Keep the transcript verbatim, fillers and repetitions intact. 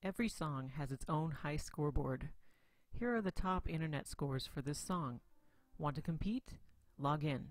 Every song has its own high scoreboard. Here are the top internet scores for this song. Want to compete? Log in.